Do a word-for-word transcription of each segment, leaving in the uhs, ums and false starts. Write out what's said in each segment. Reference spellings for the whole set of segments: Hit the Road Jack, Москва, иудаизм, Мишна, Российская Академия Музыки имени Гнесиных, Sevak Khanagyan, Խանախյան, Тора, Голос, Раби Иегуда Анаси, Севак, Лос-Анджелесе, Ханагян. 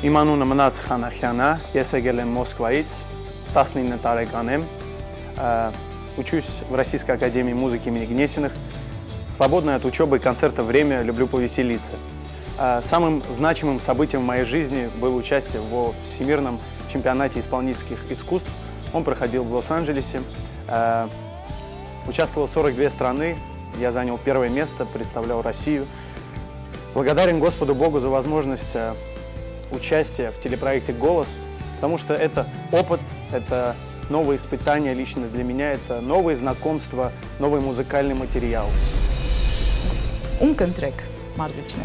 Իմանունը մնաց Խանախյանը, ես եկել եմ Մոսկվայից, տասնինը տարեկան եմ, учусь в Российской Академии Музыки имени Гнесиных. Свободное от учебы и концерта время, люблю повеселиться. Самым значимым событием в моей жизни было участие во Всемирном чемпионате исполнительских искусств. Он проходил в Лос-Анджелесе. Участвовал сорок две страны, я занял первое место, представлял Россию. Благодарен Господу Богу за возможность участие в телепроекте «Голос», потому что это опыт, это новые испытания лично для меня, это новые знакомства, новый музыкальный материал. Умкентрек, марзичный.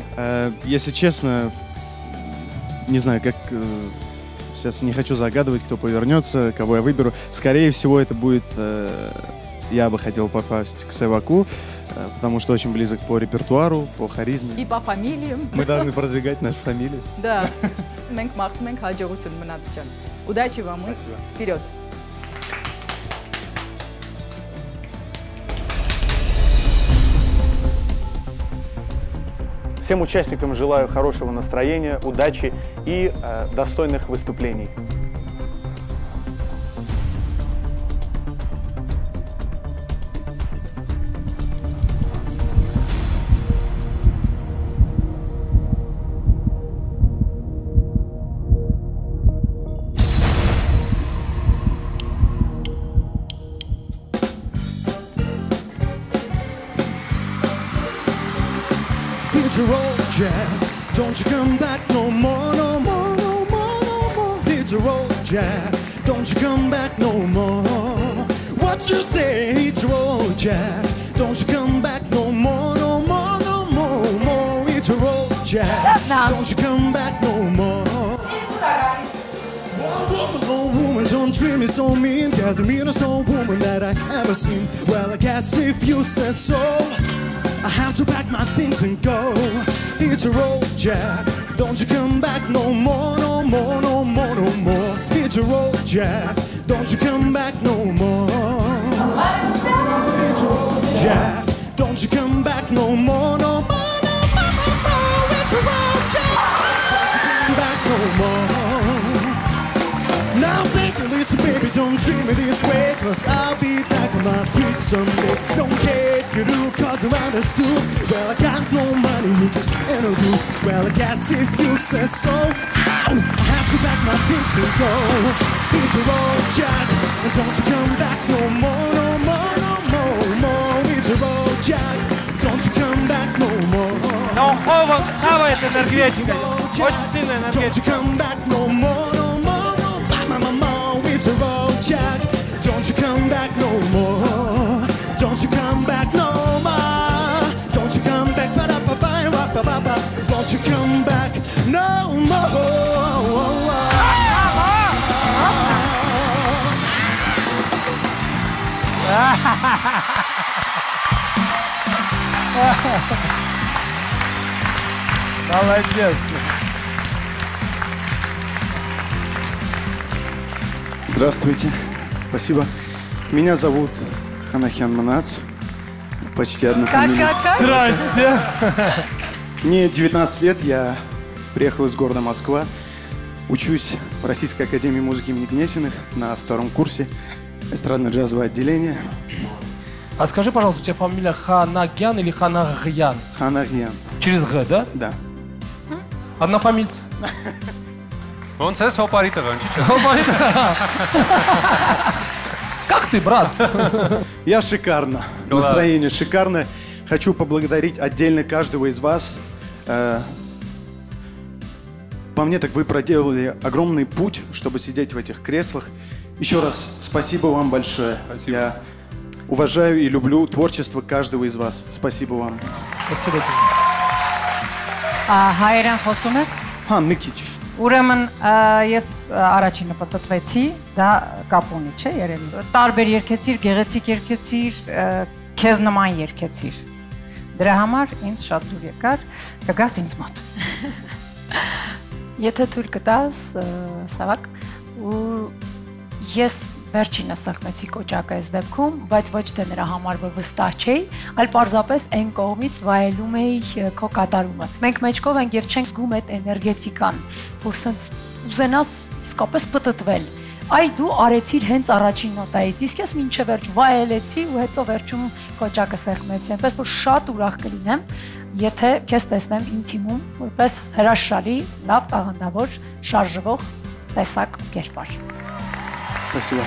Если честно, не знаю, как... Сейчас не хочу загадывать, кто повернется, кого я выберу. Скорее всего, это будет... Я бы хотел попасть к Севаку, потому что очень близок по репертуару, по харизме. И по фамилиям. Мы должны продвигать нашу фамилию. Да. Удачи вам. Спасибо. Вперед. Всем участникам желаю хорошего настроения, удачи и э, достойных выступлений. Hit the road, Jack, don't you come back no more, no more, no more, no more. Hit the road, Jack, don't you come back no more. What you say? Hit the road, Jack, don't you come back no more, no more, no more, more. Hit the road, Jack, don't you come back no more. Oh woman, don't treat me so mean. You're the meanest old woman that I ever seen. Well, I guess if you said so, I have to pack my things and go. Hit the road, Jack, don't you come back no more, no more, no more, no more. Hit the road, Jack, don't you come back no more. Hit the road, Jack, don't you come back no more, no more, no more, no more. Hit the road, Jack, don't you come back no more. Now baby, listen baby, don't treat me this way, cause I'll be back on my feet someday. Don't care you do, cause I'm understood. Well, I got no money, you just interview. Well, I guess if you said so, ow, I have to pack my things and go. Hit the road, Jack, and don't you come back no more, no more, no more, more. Hit the road, Jack, don't you come back no more. Но у Хова хавает энергетика, очень сильная энергетика. Don't you come back no more, no more, no more, no more. Hit the road, Jack, don't you come back no more. Don't you come back no more. Don't you come back, ba-da-ba-ba-ba-ba-ba. Don't you come back no more. Молодец. Здравствуйте. Спасибо. Меня зовут Ханагян Манац, почти одна фамилия. Здрасте! Мне девятнадцать лет, я приехал из города Москва, учусь в Российской Академии Музыки имени Гнесиных на втором курсе, эстрадно-джазовое отделение. А скажи, пожалуйста, у тебя фамилия Ханагян или Ханагян? Ханагян. Через Г, да? Да. Одна фамилия. Он сейчас опарит, опарит. Как ты, брат? Я шикарно. Настроение шикарное. Хочу поблагодарить отдельно каждого из вас. По мне, так вы проделали огромный путь, чтобы сидеть в этих креслах. Еще раз спасибо вам большое. Спасибо. Я уважаю и люблю творчество каждого из вас. Спасибо вам. Спасибо тебе. Хайран Хосумес. Хан Микич. Ուրեմն ես առաջինը պատտվեցի, դա կապոնի չէ երևի. Տարբեր երկեցիր, գեղեցիկ երկեցիր, քեզ նման երկեցիր. Դրա համար ինձ շատ դուր եկար, կգաս ինձ մոտ։ Եթե թույլ կտաս, Սավակ, ու ես վերջին ասակնացի կոճակը ես դեպքում, բայց ոչ թե նրա համար որ վստահ չէի, այլ պարզապես այն կողմից վայելում էի քո կատարումը։ Մենք մեջքով ենք եւ չենք զգում այդ էներգետիկան, որ ցած ուզենաս իսկապես պատտվել։ Այ դու արեցիր հենց առաջին նոտայից, իսկ ես ոչ վերջ վայելեցի ու հետո վերջում կոճակը սեղմեցի, այնպես որ շատ ուրախ կլինեմ, եթե քեզ տեսնեմ իմ թիմում որպես հրաշալի, լավ տաղանդավոր, շարժվող տեսակ կերպար։ Спасибо.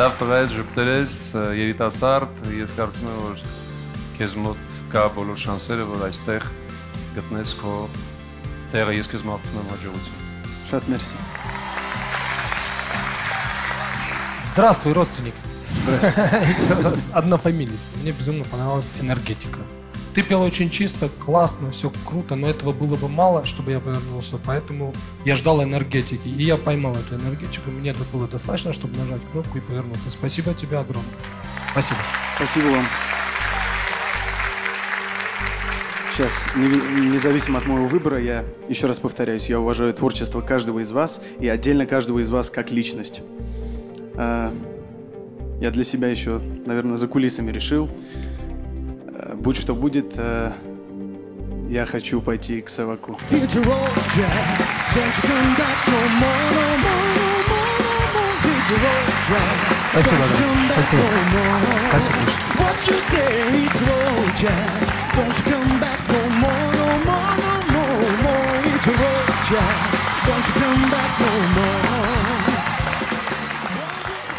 Лав трэс, ժպտերես, երիտասարդ, ես կարծում եմ որ քեզ մոտ կա բոլոր շանսերը, որ այստեղ գտնես քո տեղը, ես քեզ մաղթում եմ հաջողություն։ Շատ մերսի։ Здравствуй, родственник. Здравствуй. Однофамилец. Мне безумно понравилась энергетика. Ты пела очень чисто, классно, все круто, но этого было бы мало, чтобы я повернулся, поэтому я ждал энергетики, и я поймал эту энергетику, мне это было достаточно, чтобы нажать кнопку и повернуться. Спасибо тебе огромное. Спасибо. Спасибо вам. Сейчас, независимо от моего выбора, я еще раз повторяюсь, я уважаю творчество каждого из вас и отдельно каждого из вас как личность. Я для себя еще, наверное, за кулисами решил, будь что будет, я хочу пойти к Севаку. Спасибо. Спасибо.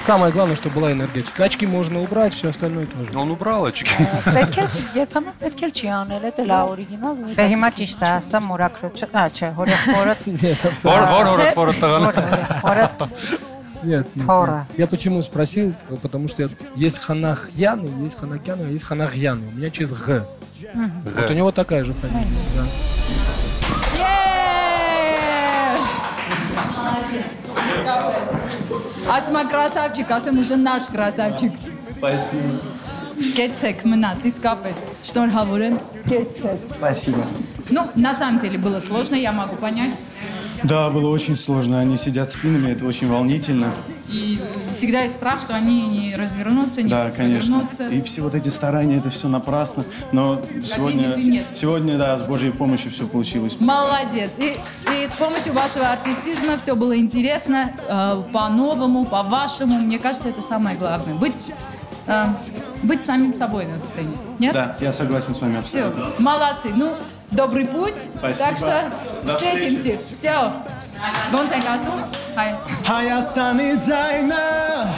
Самое главное, что была энергетика. Очки можно убрать, все остальное тоже. Он убрал очки. Я сама подкерчиана, это лауригина. Пехиматиста, сам уракруча, а че, город. Город, город, город. Нет, я почему спросил, потому что есть Ханагян, есть Ханагян, есть Ханагян. У меня через Г. Вот у него такая же фамилия. Ասմա կրասավջիկ, ասեմ ուժը նաշ կրասավջիկ։ Կեցեք մնաց, իսկապես, շտոր հավորեն։ Կեցեք։ Ну, на самом деле было сложно, я могу понять. Да, было очень сложно, они сидят спинами, это очень волнительно. И всегда есть страх, что они не развернутся, не да, конечно. И все вот эти старания, это все напрасно, но сегодня, сегодня, да, с Божьей помощью все получилось. Молодец. И, и с помощью вашего артистизма все было интересно, э, по-новому, по-вашему. Мне кажется, это самое главное. Быть, э, быть самим собой на сцене. Нет? Да, я согласен с вами. Все, молодцы. Ну, добрый путь. Спасибо. Так что встретимся. Все. Бонсай касу. Хай. Хаястани джайна.